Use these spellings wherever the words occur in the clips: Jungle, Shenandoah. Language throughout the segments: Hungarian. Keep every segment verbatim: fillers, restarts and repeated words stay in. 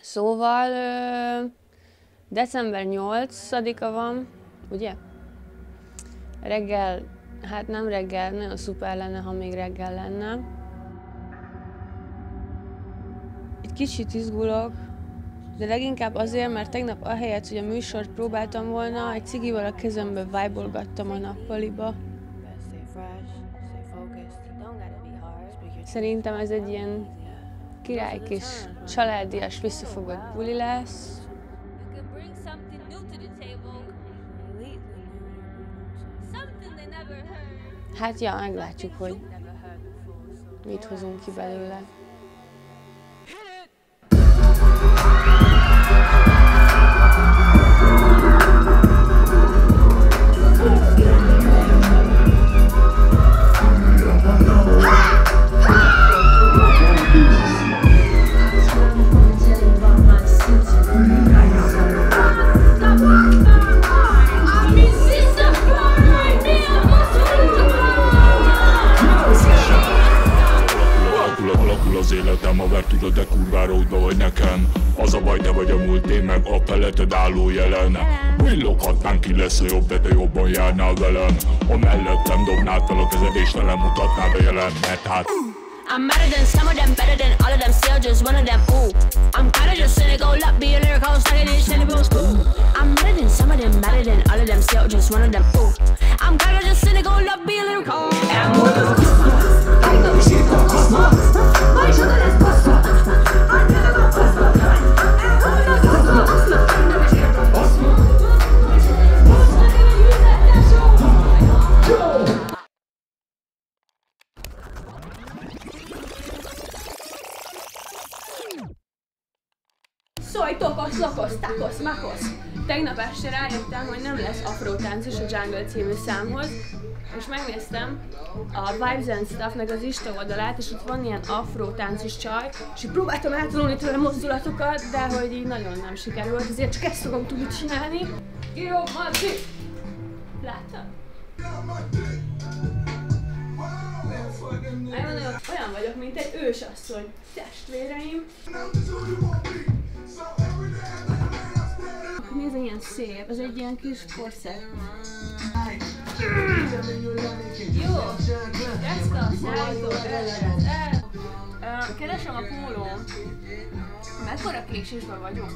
Szóval december nyolcadika van, ugye? Reggel, hát nem reggel, nagyon szuper lenne, ha még reggel lenne. Egy kicsit izgulok, de leginkább azért, mert tegnap ahelyett, hogy a műsort próbáltam volna, egy cigival a kezembe vibe-olgattam a nappaliba. Szerintem ez egy ilyen király kis családias, visszafogott buli lesz. Hát ja, meglátjuk, hogy mit hozunk ki belőle. Az életem, haver, tudod, de kurvára oda vagy nekem. Az a baj, te vagy a múlt, én meg a feleted álló jelen. Villoghatnánk, ki lesz a jobb, de te jobban járnál velem. A mellettem dobnád fel a kezed, és velem mutatnád a jelen, mert hát I'm madder than some of them, better than all of them, still just one of them, ooh I'm kinda just cynical, love being lyrical, started in Shenandoah's school I'm madder than some of them, better than all of them, still just one of them, ooh I'm kinda just cynical, love being lyrical I'm Szólj, tokosz, lokosz, takosz, makosz! Tegnap este rájöttem, hogy nem lesz afro táncos a Jungle című számhoz, és megnéztem a Vibes and Stuff-nek az Insta oldalát, és ott van ilyen afro táncos csaj, és így próbáltam eltanulni tőle mozdulatokat, de hogy így nagyon nem sikerült, ezért csak ezt fogom tudni csinálni. Jó, Marci! Láttad? Olyan vagyok, mint egy ősasszony. Testvéreim! Nézd, ilyen szép, ez egy ilyen kis korszett. Jó, ezt a szájtót elérhet. Keresem a pólóm. Mekkora késésben vagyunk?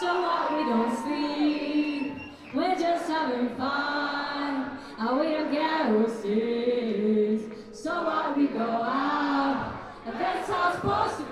So what, we don't sleep, we're just having fun, and we don't care who sees. So what, we go out, and that's how it's supposed to be.